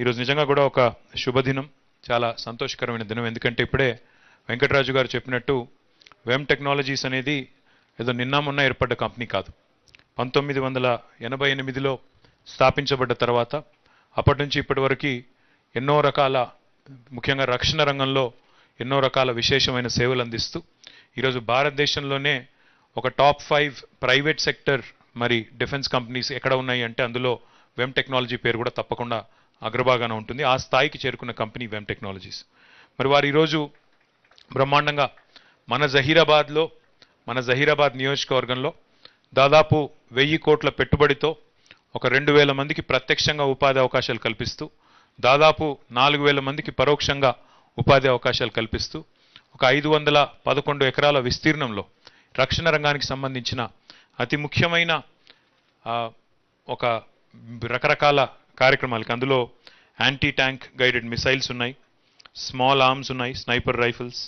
ఈరోజు నిజంగా కూడా ఒక శుభదినం చాలా సంతోషకరమైన దినం ఎందుకంటే ఇప్పుడే వెంకటరాజు గారు చెప్పినట్టు వెమ్ టెక్నాలజీస్ అనేది ఏదో నిన్న మొన్న ఏర్పడ్డ కంపెనీ కాదు 1988లో స్థాపించబడ్డ తర్వాత అప్పటి నుంచి ఇప్పటి వరకు ఎన్నో రకాల ముఖ్యంగా రక్షణ రంగంలో ఎన్నో రకాల విశేషమైన సేవలు అందిస్తూ ఈ రోజు భారతదేశంలోనే ఒక టాప్ 5 ప్రైవేట్ సెక్టర్ మరి డిఫెన్స్ కంపెనీస్ ఎక్కడ ఉన్నాయి అంటే అందులో వెమ్ టెక్నాలజీ పేరు కూడా తప్పకుండా అగ్రభాగాన ఉంటుంది ఆ స్థాయికి చేరుకున్న కంపెనీ వెమ్ టెక్నాలజీస్ మరి వారు ఈ రోజు బ్రహ్మాండంగా మన జహీరాబాద్ నియోజకవర్గంలో దాదాపు 1000 కోట్ల పెట్టుబడితో ఒక 2000 మందికి ప్రత్యక్షంగా ఉపాధి అవకాశాలు కల్పిస్తూ దాదాపు 4000 మందికి పరోక్షంగా ఉపాధి అవకాశాలు కల్పిస్తూ ఒక 511 ఎకరాల విస్తీర్ణంలో రక్షణ రంగానికి సంబంధించిన అతి ముఖ్యమైన ఒక రకరకాల కార్యక్రమాలకు అందులో యాంటీ ట్యాంక్ గైడెడ్ మిసైల్స్ ఉన్నాయి స్మాల్ ఆర్మ్స్ ఉన్నాయి sniper rifles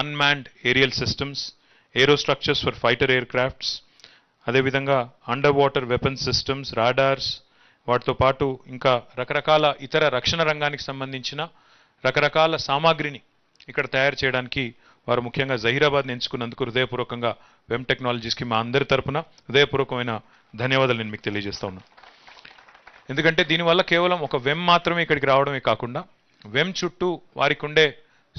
unmanned aerial systems aero structures for fighter air crafts అదే విధంగా under water weapons systems radars వాటితో పాటు ఇంకా రకరకాల ఇతర రక్షణ రంగానికి సంబంధించిన రకరకాల సామాగ్రిని ఇక్కడ తయారు చేయడానికి వారు ముఖ్యంగా జహీరాబాద్ని ఎంచుకున్నందుకు హృదయపూర్వకంగా వెమ్ టెక్నాలజీస్కి మా అందరి తరపున హృదయపూర్వకమైన ధన్యవాదాలు నేను మీకు తెలియజేస్తా ఉన్నాను ఎందుకంటే దీనివల్ల కేవలం ఒక వెమ్ మాత్రమే ఇక్కడికి రావడమే కాకుండా వెమ్ చుట్టూ వారికి ఉండే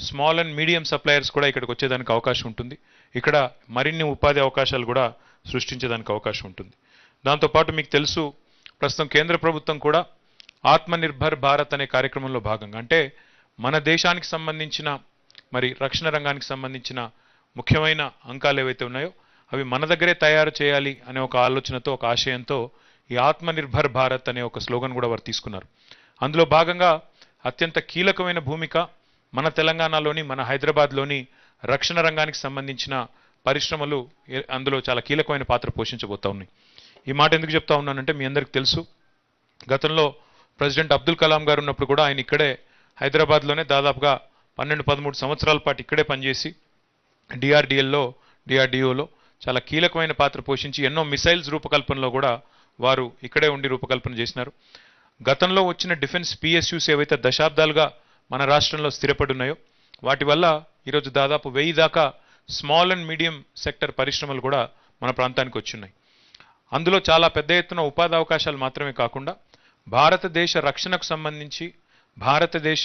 స్మాల్ అండ్ మీడియం సప్లయర్స్ కూడా ఇక్కడికి వచ్చేదానికి అవకాశం ఉంటుంది ఇక్కడ మరిన్ని ఉపాధి అవకాశాలు కూడా సృష్టించేదానికి అవకాశం ఉంటుంది దాంతోపాటు మీకు తెలుసు ప్రస్తుతం కేంద్ర ప్రభుత్వం కూడా ఆత్మనిర్భర్ భారత్ అనే కార్యక్రమంలో భాగంగా అంటే మన దేశానికి సంబంధించిన మరి రక్షణ రంగానికి సంబంధించిన ముఖ్యమైన అంకాలు ఏవైతే ఉన్నాయో అవి మన దగ్గరే తయారు చేయాలి అనే ఒక ఆలోచనతో ఒక ఆశయంతో ఈ ఆత్మనిర్భర్ భారత్ అనే ఒక స్లోగన్ కూడా వారు తీసుకున్నారు అందులో భాగంగా అత్యంత కీలకమైన భూమిక మన తెలంగాణలోని మన హైదరాబాద్లోని రక్షణ రంగానికి సంబంధించిన పరిశ్రమలు అందులో చాలా కీలకమైన పాత్ర పోషించబోతా ఉన్నాయి ఈ మాట ఎందుకు చెప్తా ఉన్నానంటే మీ అందరికీ తెలుసు గతంలో ప్రెసిడెంట్ అబ్దుల్ కలాం గారు ఉన్నప్పుడు కూడా ఆయన ఇక్కడే హైదరాబాద్లోనే దాదాపుగా 12-13 సంవత్సరాల పాటు ఇక్కడే పనిచేసి డిఆర్డిఓలో చాలా కీలకమైన పాత్ర పోషించి ఎన్నో మిసైల్స్ రూపకల్పనలో కూడా వారు ఇక్కడే ఉండి రూపకల్పన చేసినారు గతంలో వచ్చిన డిఫెన్స్ పిఎస్యూస్ ఏవైతే దశాబ్దాలుగా మన రాష్ట్రంలో స్థిరపడి ఉన్నాయో వాటి వల్ల ఈరోజు దాదాపు 1000 దాకా స్మాల్ అండ్ మీడియం సెక్టర్ పరిశ్రమలు కూడా మన ప్రాంతానికి వచ్చున్నాయి అందులో చాలా పెద్ద ఎత్తున ఉపాధి అవకాశాలు మాత్రమే కాకుండా భారతదేశ రక్షణకు సంబంధించి భారతదేశ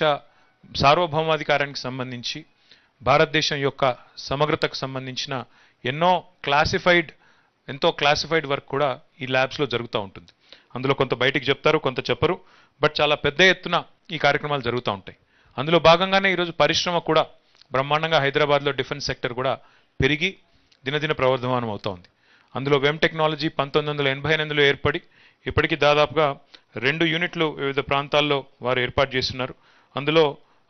సార్వభౌమాధికారానికి సంబంధించి భారతదేశం యొక్క సమగ్రతకు సంబంధించిన ఎంతో క్లాసిఫైడ్ వర్క్ కూడా ఈ ల్యాబ్స్లో జరుగుతూ ఉంటుంది అందులో కొంత బయటికి చెప్తారు కొంత చెప్పరు బట్ చాలా పెద్ద ఎత్తున ఈ కార్యక్రమాలు జరుగుతూ ఉంటాయి అందులో భాగంగానే ఈరోజు పరిశ్రమ కూడా బ్రహ్మాండంగా హైదరాబాద్లో డిఫెన్స్ సెక్టర్ కూడా పెరిగి దినదిన ప్రవర్ధమానం అవుతూ ఉంది అందులో వెమ్ టెక్నాలజీ 1988లో ఏర్పడి ఇప్పటికీ దాదాపుగా 2 యూనిట్లు వివిధ ప్రాంతాల్లో వారు ఏర్పాటు చేస్తున్నారు అందులో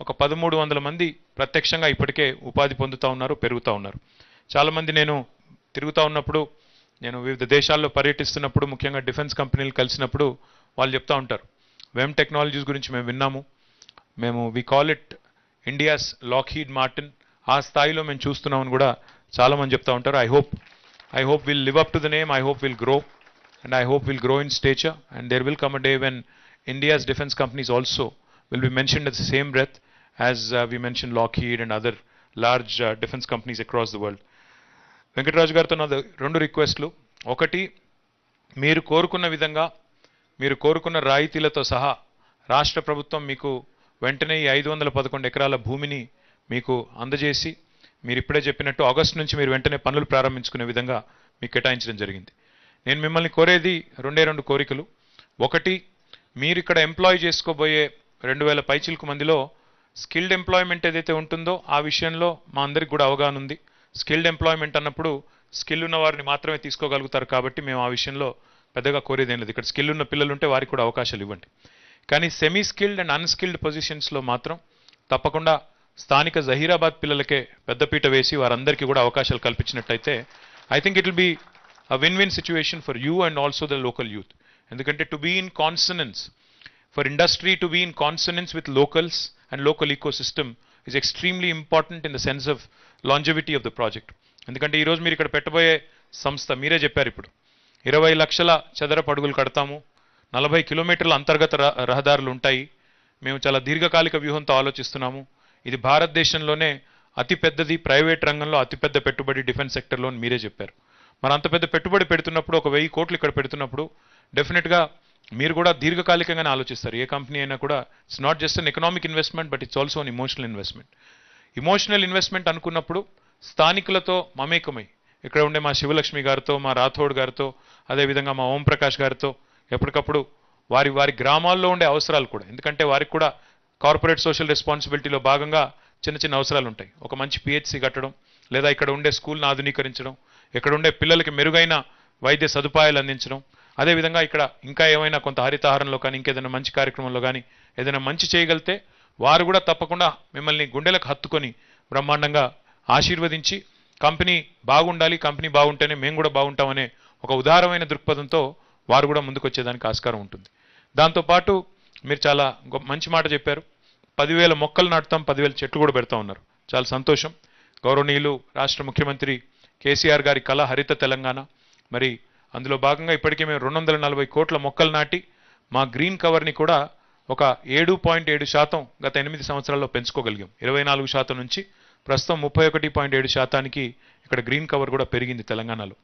ఒక 1300 మంది ప్రత్యక్షంగా ఇప్పటికే ఉపాధి పొందుతూ ఉన్నారు పెరుగుతూ ఉన్నారు చాలామంది నేను తిరుగుతూ ఉన్నప్పుడు నేను వివిధ దేశాల్లో పర్యటిస్తున్నప్పుడు ముఖ్యంగా డిఫెన్స్ కంపెనీలు కలిసినప్పుడు వాళ్ళు చెప్తూ ఉంటారు వెమ్ టెక్నాలజీస్ గురించి మేము విన్నాము మేము we call it India's Lockheed Martin ఆ స్థాయిలో మేము చూస్తున్నామని కూడా చాలామంది చెప్తూ ఉంటారు I hope will live up to the name I hope will grow and I hope will grow in stature and there will come a day when India's defence companies also will be mentioned at the same breath as we mentioned Lockheed and other large defense companies across the world. Venkatraj garu tho 2 రిక్వెస్ట్లు ఒకటి మీరు కోరుకున్న రాయితీలతో సహా రాష్ట్ర ప్రభుత్వం మీకు వెంటనే 511 ఎకరాల భూమిని మీకు అందజేసి మీరు ఇప్పుడే చెప్పినట్టు ఆగస్టు నుంచి మీరు వెంటనే పనులు ప్రారంభించుకునే విధంగా మీకు కేటాయించడం జరిగింది నేను మిమ్మల్ని కోరేది 2 కోరికలు ఒకటి మీరు ఇక్కడ ఎంప్లాయ్ చేసుకోబోయే 2000 పైచిలకు మందిలో స్కిల్డ్ ఎంప్లాయ్మెంట్ ఏదైతే ఉంటుందో ఆ విషయంలో మా అందరికి కూడా అవగాహన ఉంది స్కిల్డ్ ఎంప్లాయ్మెంట్ అన్నప్పుడు స్కిల్ ఉన్న వారిని మాత్రమే తీసుకోగలుగుతారు కాబట్టి మేము ఆ విషయంలో పెద్దగా కోరేదేం లేదు ఇక్కడ స్కిల్ ఉన్న పిల్లలు ఉంటే వారికి కూడా అవకాశాలు ఇవ్వండి కానీ సెమీ స్కిల్డ్ అండ్ అన్స్కిల్డ్ పొజిషన్స్లో మాత్రం తప్పకుండా స్థానిక జహీరాబాద్ పిల్లలకే పెద్దపీట వేసి వారందరికీ కూడా అవకాశాలు కల్పించినట్టయితే I think it will be a win win situation for you and also the local youth ఎందుకంటే to be in consonance for industry to be in consonance with locals and local ecosystem is extremely important in the sense of longevity of the project endukante ee roju meer ikkada pettaboye samstha meere chepparu ippudu 20 లక్షల చదరపు అడుగులు కడతాము 40 కిలోమీటర్ల అంతర్గత రహదారులు ఉంటాయి మేము చాలా దీర్ఘకాలిక వ్యూహంతో ఆలోచిస్తున్నాము. ఇది భారతదేశంలోనే అతిపెద్దది, ప్రైవేట్ రంగంలో అతిపెద్ద పెట్టుబడి డిఫెన్స్ సెక్టర్లో అని మీరే చెప్పారు. మరి అంత పెద్ద పెట్టుబడి పెడుతున్నప్పుడు, 1000 కోట్లు ఇక్కడ పెడుతున్నప్పుడు డెఫినెట్గా మీరు కూడా దీర్ఘకాలికంగానే ఆలోచిస్తారు. ఏ కంపెనీ అయినా కూడా it's not just an economic investment, but it's also an emotional investment. Emotional investment అనుకున్నప్పుడు స్థానికులతో మమేకమై, ఇక్కడ ఉండే మా శివలక్ష్మి గారితో, మా రాథోడ్ గారితో, అదేవిధంగా మా ఓంప్రకాష్ గారితో ఎప్పటికప్పుడు వారి వారి గ్రామాల్లో ఉండే అవసరాలు కూడా, ఎందుకంటే వారికి కూడా కార్పొరేట్ సోషల్ రెస్పాన్సిబిలిటీలో భాగంగా చిన్న చిన్న అవసరాలు ఉంటాయి. ఒక మంచి పిహెచ్సి కట్టడం, లేదా ఇక్కడ ఉండే స్కూల్ని ఆధునీకరించడం, ఇక్కడ ఉండే పిల్లలకి మెరుగైన వైద్య సదుపాయాలు అందించడం, అదేవిధంగా ఇక్కడ ఇంకా ఏమైనా కొంత హరితహారంలో కానీ ఇంకేదైనా మంచి కార్యక్రమంలో కానీ ఏదైనా మంచి చేయగలితే వారు కూడా తప్పకుండా మిమ్మల్ని గుండెలకు హత్తుకొని బ్రహ్మాండంగా ఆశీర్వదించి, కంపెనీ బాగుండాలి, కంపెనీ బాగుంటేనే మేము కూడా బాగుంటామనే ఒక ఉదారమైన దృక్పథంతో వారు కూడా ముందుకు వచ్చేదానికి ఆస్కారం ఉంటుంది. దాంతోపాటు మీరు చాలా మంచి మాట చెప్పారు, 10,000 మొక్కలు నాటుతాం, 10,000 చెట్లు కూడా పెడతా ఉన్నారు. చాలా సంతోషం. గౌరవనీయులు రాష్ట్ర ముఖ్యమంత్రి కేసీఆర్ గారి కళ హరిత తెలంగాణ, మరి అందులో భాగంగా ఇప్పటికే మేము 240 కోట్ల మొక్కలు నాటి మా గ్రీన్ కవర్ని కూడా ఒక 7.7% గత 8 సంవత్సరాల్లో పెంచుకోగలిగాం. 24% నుంచి ప్రస్తుతం 31.7%కి ఇక్కడ గ్రీన్ కవర్ కూడా పెరిగింది తెలంగాణలో.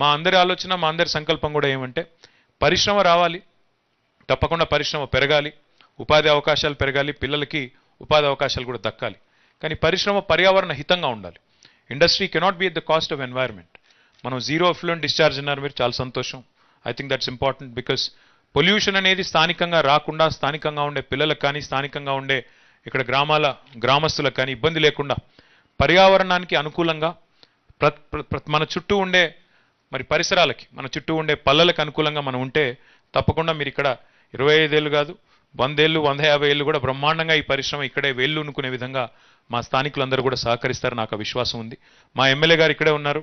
మా అందరి ఆలోచన, మా అందరి సంకల్పం కూడా ఏమంటే పరిశ్రమ రావాలి, తప్పకుండా పరిశ్రమ పెరగాలి, ఉపాధి అవకాశాలు పెరగాలి, పిల్లలకి ఉపాధి అవకాశాలు కూడా దక్కాలి. కానీ పరిశ్రమ పర్యావరణ హితంగా ఉండాలి. Industry cannot be at the cost of environment. మనం జీరో ఎఫ్లూయెంట్ డిశ్చార్జ్ అన్నారు మీరు, చాలా సంతోషం. I think that's important, because pollution అనేది స్థానికంగా రాకుండా, స్థానికంగా ఉండే పిల్లలకు కానీ, స్థానికంగా ఉండే ఇక్కడ గ్రామస్తులకు కానీ ఇబ్బంది లేకుండా, పర్యావరణానికి అనుకూలంగా, మన చుట్టూ ఉండే మరి పరిసరాలకి, మన చుట్టూ ఉండే పల్లలకు అనుకూలంగా మనం ఉంటే తప్పకుండా మీరు ఇక్కడ 25 ఏళ్ళు కాదు, 100 ఏళ్ళు, 150 ఏళ్ళు కూడా బ్రహ్మాండంగా ఈ పరిశ్రమ ఇక్కడే వేళ్ళు అనుకునే విధంగా మా స్థానికులందరూ కూడా సహకరిస్తారు, నాకు విశ్వాసం ఉంది. మా ఎమ్మెల్యే గారు ఇక్కడే ఉన్నారు,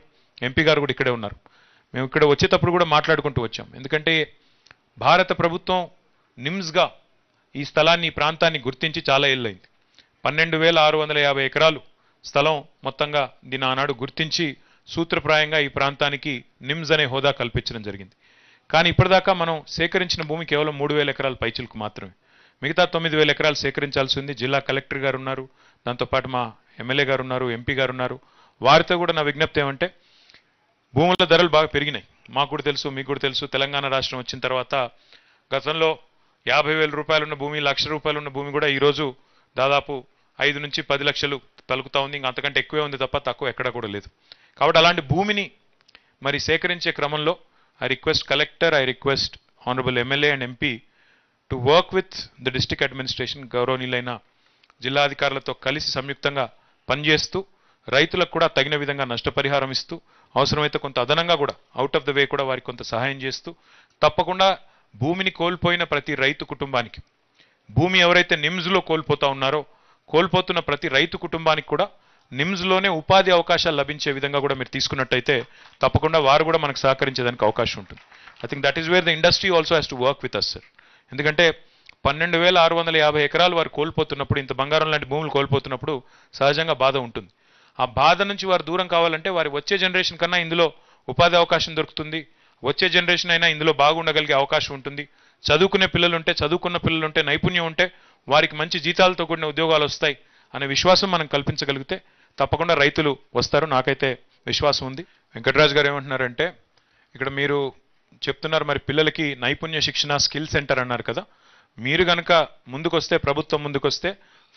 ఎంపీ గారు కూడా ఇక్కడే ఉన్నారు. మేము ఇక్కడ వచ్చేటప్పుడు కూడా మాట్లాడుకుంటూ వచ్చాం, ఎందుకంటే భారత ప్రభుత్వం నిమ్స్గా ఈ స్థలాన్ని, ఈ ప్రాంతాన్ని గుర్తించి చాలా ఏళ్ళైంది. 12,650 ఎకరాలు స్థలం మొత్తంగా దీని ఆనాడు గుర్తించి సూత్రప్రాయంగా ఈ ప్రాంతానికి నిమ్స్ అనే హోదా కల్పించడం జరిగింది. కానీ ఇప్పటిదాకా మనం సేకరించిన భూమి కేవలం 3,000 ఎకరాల పైచిలకు మాత్రమే, మిగతా 9,000 ఎకరాలు సేకరించాల్సి ఉంది. జిల్లా కలెక్టర్ గారు ఉన్నారు, దాంతోపాటు మా ఎమ్మెల్యే గారు ఉన్నారు, ఎంపీ గారు ఉన్నారు. వారితో కూడా నా విజ్ఞప్తి ఏమంటే, భూముల ధరలు బాగా పెరిగినాయి, మాకు కూడా తెలుసు, మీకు కూడా తెలుసు. తెలంగాణ రాష్ట్రం వచ్చిన తర్వాత గతంలో 50,000 రూపాయలు ఉన్న భూమి, 1,00,000 రూపాయలు ఉన్న భూమి కూడా ఈరోజు దాదాపు 5 నుంచి 10 లక్షలు తలుకుతా ఉంది. ఇంకా అంతకంటే ఎక్కువే ఉంది తప్ప తక్కువ ఎక్కడా కూడా లేదు. కాబట్టి అలాంటి భూమిని మరి సేకరించే క్రమంలో I request collector, I request honourable MLA and MP to work with the district administration. గౌరవనీయులైన జిల్లాధికారులతో కలిసి సంయుక్తంగా పనిచేస్తూ రైతులకు కూడా తగిన విధంగా నష్టపరిహారం ఇస్తూ, అవసరమైతే కొంత అదనంగా కూడా అవుట్ ఆఫ్ ద వే కూడా వారికి కొంత సహాయం చేస్తూ, తప్పకుండా భూమిని కోల్పోయిన ప్రతి రైతు కుటుంబానికి, భూమి ఎవరైతే నిమ్స్లో కోల్పోతా ఉన్నారో కోల్పోతున్న ప్రతి రైతు కుటుంబానికి కూడా నిమ్స్లోనే ఉపాధి అవకాశాలు లభించే విధంగా కూడా మీరు తీసుకున్నట్టయితే తప్పకుండా వారు కూడా మనకు సహకరించేదానికి అవకాశం ఉంటుంది. I think that is where the industry also has to work with us sir. ఎందుకంటే 12,650 ఎకరాలు వారు కోల్పోతున్నప్పుడు, ఇంత బంగారం లాంటి భూములు కోల్పోతున్నప్పుడు సహజంగా బాధ ఉంటుంది. ఆ బాధ నుంచి వారు దూరం కావాలంటే వారి వచ్చే జనరేషన్ కన్నా ఇందులో ఉపాధి అవకాశం దొరుకుతుంది, వచ్చే జనరేషన్ అయినా ఇందులో బాగుండగలిగే అవకాశం ఉంటుంది. చదువుకునే పిల్లలు ఉంటే, చదువుకున్న పిల్లలు ఉంటే, నైపుణ్యం ఉంటే వారికి మంచి జీతాలతో కూడిన ఉద్యోగాలు వస్తాయి అనే విశ్వాసం మనం కల్పించగలిగితే తప్పకుండా రైతులు వస్తారు, నాకైతే విశ్వాసం ఉంది. వెంకటరాజు గారు ఏమంటున్నారంటే, ఇక్కడ మీరు చెప్తున్నారు మరి పిల్లలకి నైపుణ్య శిక్షణ స్కిల్ సెంటర్ అన్నారు కదా, మీరు కనుక ముందుకొస్తే, ప్రభుత్వం ముందుకొస్తే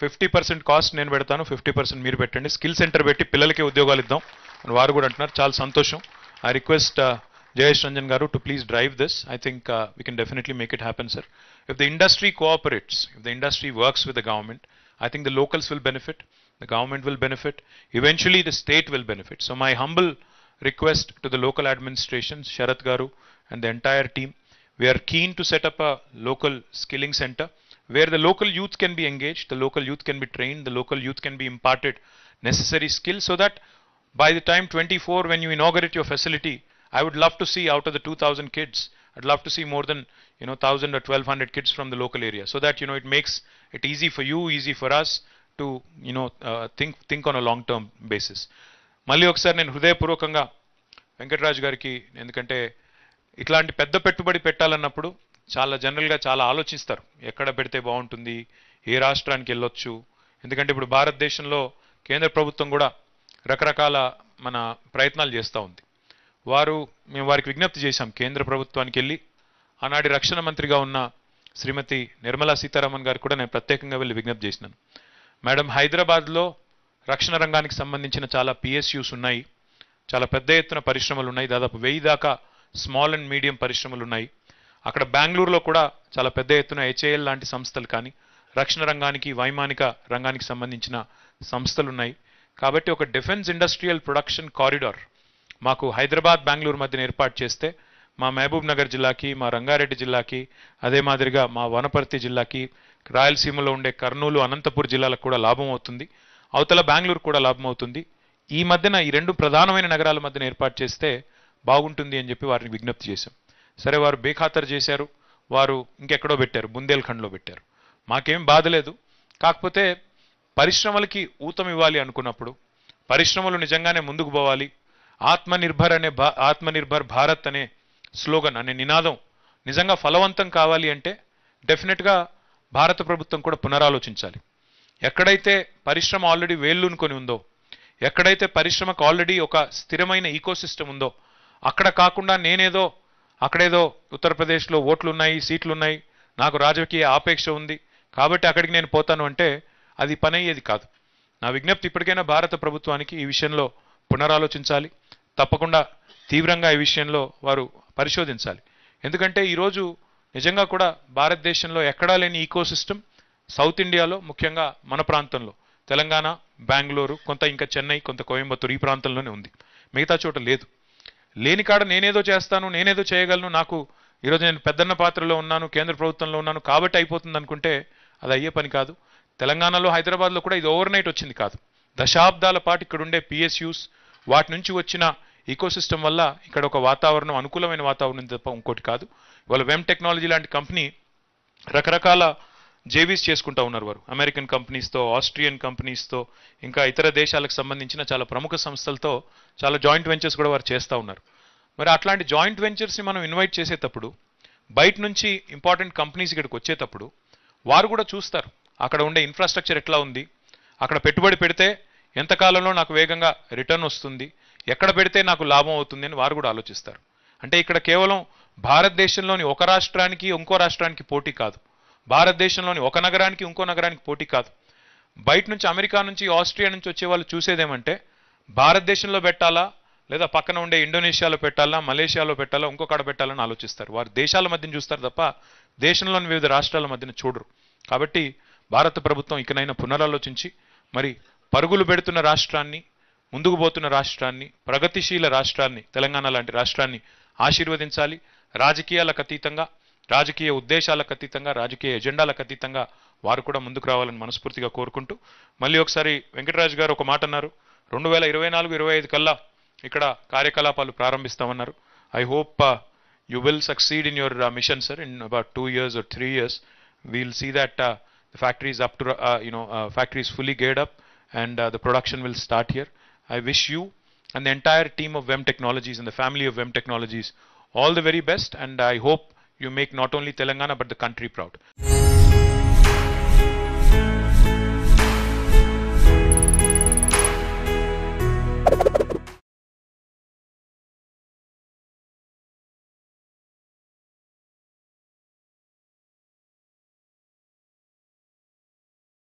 50% కాస్ట్ నేను పెడతాను, 50% మీరు పెట్టండి, స్కిల్ సెంటర్ పెట్టి పిల్లలకి ఉద్యోగాలు ఇద్దాం అని వారు కూడా అంటున్నారు. చాలా సంతోషం. ఐ రిక్వెస్ట్ జయేష్ రంజన్ గారు to please drive this. I think we can definitely make it happen sir. If the industry cooperates, if the industry works with the government, I think the locals will benefit, the government will benefit, eventually the state will benefit. So my humble request to the local administrations, Sharat Garu and the entire team, we are keen to set up a local skilling center where the local youth can be engaged, the local youth can be trained, the local youth can be imparted necessary skills, so that by the time 24, when you inaugurate your facility, I would love to see out of the 2,000 kids, I'd love to see more than 1,000 or 1,200 kids from the local area, so that it makes it easy for you, easy for us to think on a long-term basis. Malli okasari nenu hridayapurvakanga Venkatraj gariki, endukante itlanti pedda pettubadi pettalannappudu chaala general ga chaala aalochistaru, ekkada pedithe baaguntundi, ఏ రాష్ట్రానికి వెళ్ళొచ్చు. ఎందుకంటే ఇప్పుడు భారతదేశంలో కేంద్ర ప్రభుత్వం కూడా రకరకాల మన ప్రయత్నాలు చేస్తూ ఉంది. మేము వారికి విజ్ఞప్తి చేశాం, కేంద్ర ప్రభుత్వానికి వెళ్ళి ఆనాటి రక్షణ మంత్రిగా ఉన్న శ్రీమతి నిర్మలా సీతారామన్ గారు కూడా నేను ప్రత్యేకంగా వెళ్ళి విజ్ఞప్తి చేసినాను. మేడం, హైదరాబాద్లో రక్షణ రంగానికి సంబంధించిన చాలా PSUs ఉన్నాయి, చాలా పెద్ద ఎత్తున పరిశ్రమలు ఉన్నాయి, దాదాపు 1000 దాకా స్మాల్ అండ్ మీడియం పరిశ్రమలు ఉన్నాయి. అక్కడ బెంగళూరులో కూడా చాలా పెద్ద ఎత్తున HEL లాంటి సంస్థలు కానీ రక్షణ రంగానికి వైమానిక రంగానికి సంబంధించిన సంస్థలు ఉన్నాయి. కాబట్టి ఒక డిఫెన్స్ ఇండస్ట్రియల్ ప్రొడక్షన్ కారిడార్ మాకు హైదరాబాద్ బెంగళూరు మధ్యన ఏర్పాటు చేస్తే మా మహబూబ్ నగర్ జిల్లాకి, మా రంగారెడ్డి జిల్లాకి, అదే మాదిరిగా మా వనపర్తి జిల్లాకి, రాయలసీమలో ఉండే కర్నూలు, అనంతపూర్ జిల్లాలకు కూడా లాభం అవుతుంది, అవతల బెంగళూరు కూడా లాభం అవుతుంది. ఈ మధ్యన ఈ రెండు ప్రధానమైన నగరాల మధ్యన ఏర్పాటు చేస్తే బాగుంటుంది అని చెప్పి వారిని విజ్ఞప్తి చేశాం. సరే, వారు బేఖాతరు చేశారు, వారు ఇంకెక్కడో పెట్టారు, బుందేల్ఖండ్లో పెట్టారు. మాకేం బాధ లేదు. కాకపోతే పరిశ్రమలకి ఊతం ఇవ్వాలి అనుకున్నప్పుడు, పరిశ్రమలు నిజంగానే ముందుకు పోవాలి, ఆత్మనిర్భర్ భారత్ అనే స్లోగన్, అనే నినాదం నిజంగా ఫలవంతం కావాలి అంటే డెఫినెట్గా భారత ప్రభుత్వం కూడా పునరాలోచించాలి. ఎక్కడైతే పరిశ్రమ ఆల్రెడీ వేళ్ళూనుకొని ఉందో, ఎక్కడైతే పరిశ్రమకు ఆల్రెడీ ఒక స్థిరమైన ఈకోసిస్టమ్ ఉందో, అక్కడ కాకుండా నేనేదో అక్కడేదో ఉత్తరప్రదేశ్లో ఓట్లున్నాయి, సీట్లున్నాయి, నాకు రాజకీయ ఆపేక్ష ఉంది కాబట్టి అక్కడికి నేను పోతాను అంటే అది పని అయ్యేది కాదు. నా విజ్ఞప్తి ఇప్పటికైనా భారత ప్రభుత్వానికి ఈ విషయంలో పునరాలోచించాలి, తప్పకుండా తీవ్రంగా ఈ విషయంలో వారు పరిశోధించాలి. ఎందుకంటే ఈరోజు నిజంగా కూడా భారతదేశంలో ఎక్కడా లేని ఈకోసిస్టమ్ సౌత్ ఇండియాలో, ముఖ్యంగా మన ప్రాంతంలో తెలంగాణ, బెంగళూరు, కొంత ఇంకా చెన్నై, కొంత కోయంబత్తూరు ఈ ప్రాంతంలోనే ఉంది, మిగతా చోట లేదు. లేని కాడ నేనేదో చేస్తాను, నేనేదో చేయగలను, నాకు ఈరోజు నేను పెద్దన్న పాత్రలో ఉన్నాను, కేంద్ర ప్రభుత్వంలో ఉన్నాను కాబట్టి అయిపోతుంది అనుకుంటే అది అయ్యే పని కాదు. తెలంగాణలో, హైదరాబాద్లో కూడా ఇది ఓవర్ నైట్ వచ్చింది కాదు. దశాబ్దాల పాటు ఇక్కడ ఉండే PSUs, వాటి నుంచి వచ్చిన ఈకోసిస్టమ్ వల్ల ఇక్కడ ఒక వాతావరణం, అనుకూలమైన వాతావరణం తప్ప ఇంకోటి కాదు. ఇవాళ వెమ్ టెక్నాలజీ లాంటి కంపెనీ రకరకాల JVs చేసుకుంటూ ఉన్నారు వారు, అమెరికన్ కంపెనీస్తో, ఆస్ట్రియన్ కంపెనీస్తో, ఇంకా ఇతర దేశాలకు సంబంధించిన చాలా ప్రముఖ సంస్థలతో చాలా జాయింట్ వెంచర్స్ కూడా వారు చేస్తూ ఉన్నారు. మరి అట్లాంటి జాయింట్ వెంచర్స్ని మనం ఇన్వైట్ చేసేటప్పుడు, బయట నుంచి ఇంపార్టెంట్ కంపెనీస్ ఇక్కడికి వచ్చేటప్పుడు వారు కూడా చూస్తారు అక్కడ ఉండే ఇన్ఫ్రాస్ట్రక్చర్ ఎట్లా ఉంది, అక్కడ పెట్టుబడి పెడితే ఎంతకాలంలో నాకు వేగంగా రిటర్న్ వస్తుంది, ఎక్కడ పెడితే నాకు లాభం అవుతుంది అని వారు కూడా ఆలోచిస్తారు. అంటే ఇక్కడ కేవలం భారతదేశంలోని ఒక రాష్ట్రానికి ఇంకో రాష్ట్రానికి పోటీ కాదు, భారతదేశంలోని ఒక నగరానికి ఇంకో నగరానికి పోటీ కాదు. బయట నుంచి, అమెరికా నుంచి, ఆస్ట్రియా నుంచి వచ్చే వాళ్ళు చూసేదేమంటే భారతదేశంలో పెట్టాలా లేదా పక్కన ఉండే ఇండోనేషియాలో పెట్టాలా, మలేషియాలో పెట్టాలా, ఇంకొకడ పెట్టాలని ఆలోచిస్తారు. వారు దేశాల మధ్యన చూస్తారు తప్ప దేశంలోని వివిధ రాష్ట్రాల మధ్యన చూడరు. కాబట్టి భారత ప్రభుత్వం ఇకనైనా పునరాలోచించి మరి పరుగులు పెడుతున్న రాష్ట్రాన్ని, ముందుకు పోతున్న రాష్ట్రాన్ని, ప్రగతిశీల రాష్ట్రాన్ని, తెలంగాణ లాంటి రాష్ట్రాన్ని ఆశీర్వదించాలి. రాజకీయాలకు అతీతంగా, రాజకీయ ఉద్దేశాలకు అతీతంగా, రాజకీయ ఎజెండాలకు అతీతంగా వారు కూడా ముందుకు రావాలని మనస్ఫూర్తిగా కోరుకుంటూ, మళ్ళీ ఒకసారి వెంకటరాజు గారు ఒక మాట అన్నారు, 2024-25 కల్లా ఇక్కడ కార్యకలాపాలు ప్రారంభిస్తామన్నారు. I hope you will succeed in your mission sir. In about 2 years or 3 years we will see that the factory is up to factory is fully geared up and the production will start here. I wish you and the entire team of Vem Technologies and the family of Vem Technologies all the very best, and I hope you make not only Telangana but the country proud.